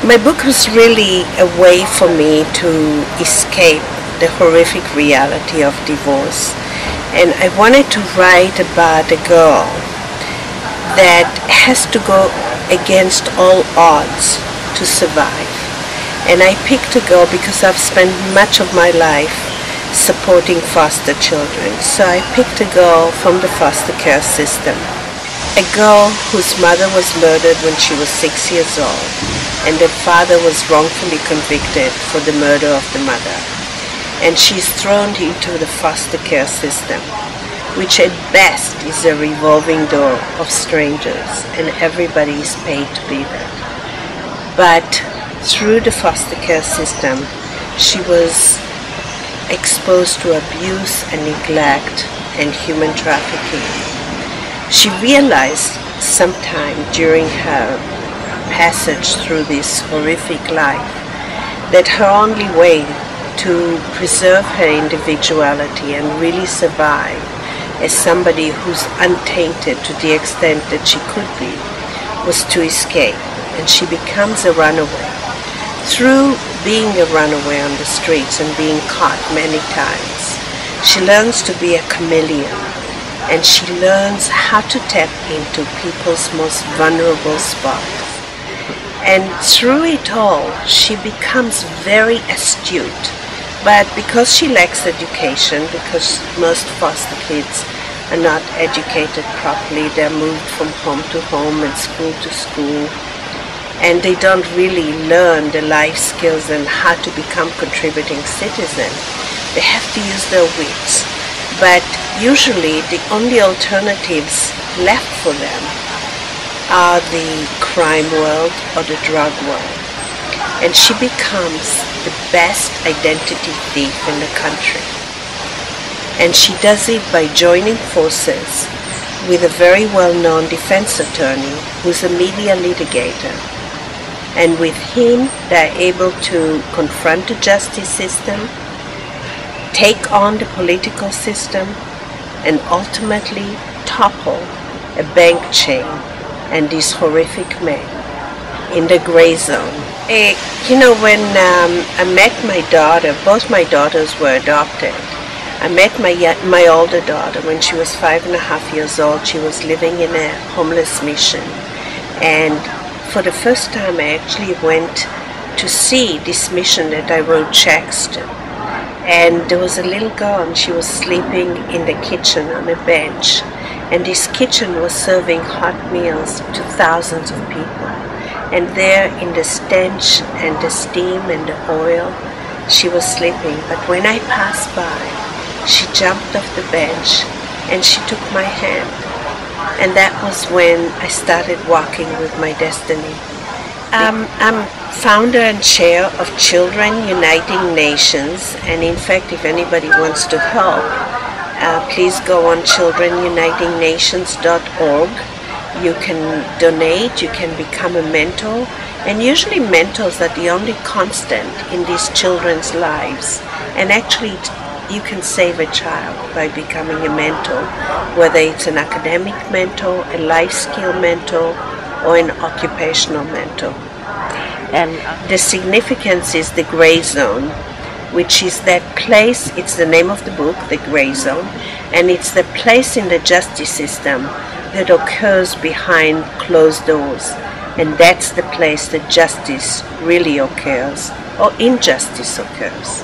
My book was really a way for me to escape the horrific reality of divorce, and I wanted to write about a girl that has to go against all odds to survive. And I picked a girl because I've spent much of my life supporting foster children. So I picked a girl from the foster care system, a girl whose mother was murdered when she was 6 years old, and the father was wrongfully convicted for the murder of the mother. And she's thrown into the foster care system, which at best is a revolving door of strangers, and everybody is paid to be there. But through the foster care system, she was exposed to abuse and neglect and human trafficking. She realized sometime during her passage through this horrific life that her only way to preserve her individuality and really survive as somebody who's untainted to the extent that she could be was to escape, and she becomes a runaway. Through being a runaway on the streets and being caught many times, she learns to be a chameleon, and she learns how to tap into people's most vulnerable spots. And through it all, she becomes very astute. But because she lacks education, because most foster kids are not educated properly, they're moved from home to home and school to school, and they don't really learn the life skills and how to become contributing citizens. They have to use their wits. But usually the only alternatives left for them are the crime world or the drug world. And she becomes the best identity thief in the country. And she does it by joining forces with a very well-known defense attorney who's a media litigator. And with him, they're able to confront the justice system, take on the political system, and ultimately topple a bank chain and these horrific men in the gray zone. When I met my daughter, both my daughters were adopted. I met my older daughter when she was 5.5 years old. She was living in a homeless mission. And for the first time, I actually went to see this mission that I wrote checks to. And there was a little girl, and she was sleeping in the kitchen on a bench. And this kitchen was serving hot meals to thousands of people. And there in the stench and the steam and the oil, she was sleeping. But when I passed by, she jumped off the bench and she took my hand. And that was when I started walking with my destiny. I'm founder and chair of Children Uniting Nations, and in fact, if anybody wants to help, please go on childrenunitingnations.org. You can donate, you can become a mentor, and usually mentors are the only constant in these children's lives. And actually, you can save a child by becoming a mentor, whether it's an academic mentor, a life skill mentor, or an occupational mentor. And the significance is the gray zone, which is that place. It's the name of the book, The Gray Zone, and it's the place in the justice system that occurs behind closed doors, and that's the place that justice really occurs, or injustice occurs.